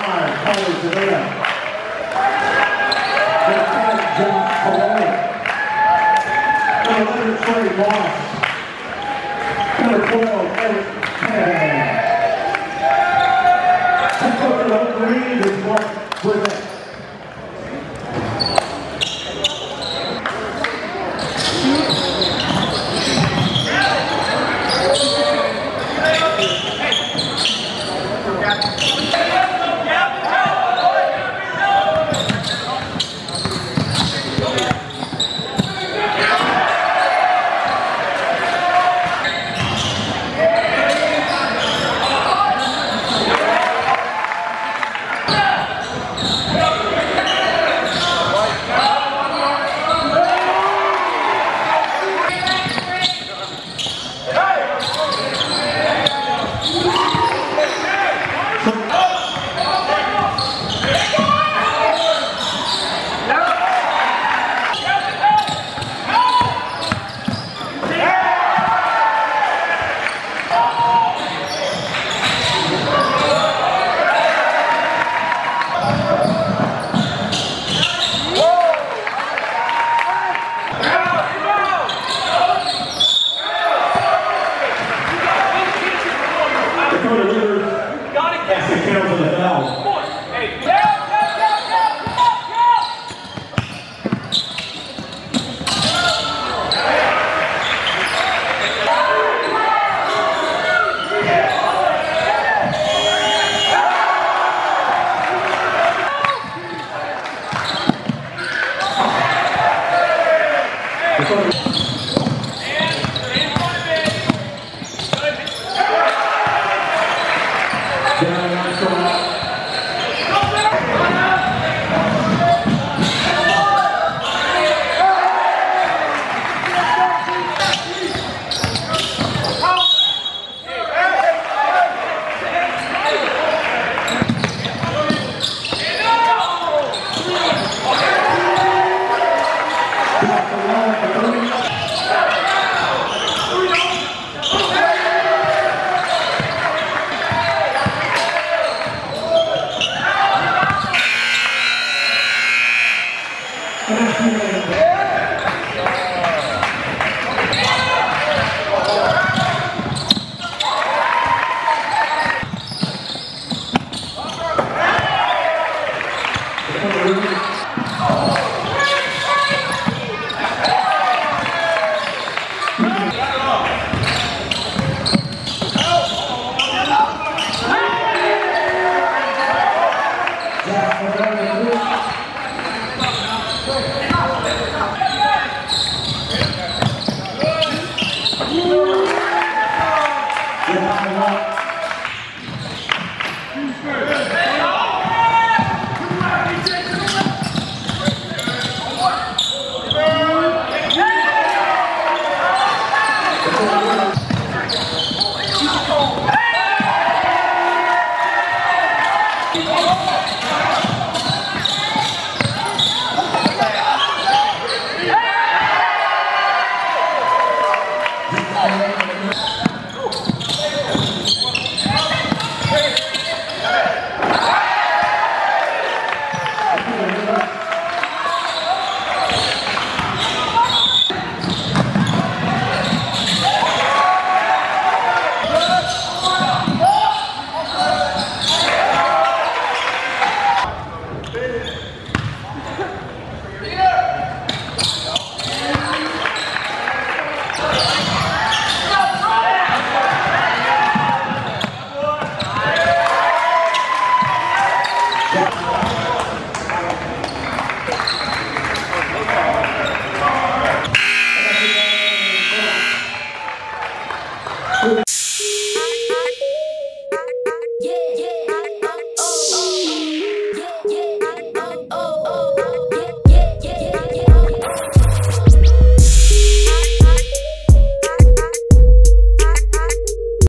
5, Paulie DeVeya. Lieutenant John Coloni. Number 11, Trey Moss. Number 12, Eric Cannon. Number 11, Reed is Mark Burnett. Keep on going.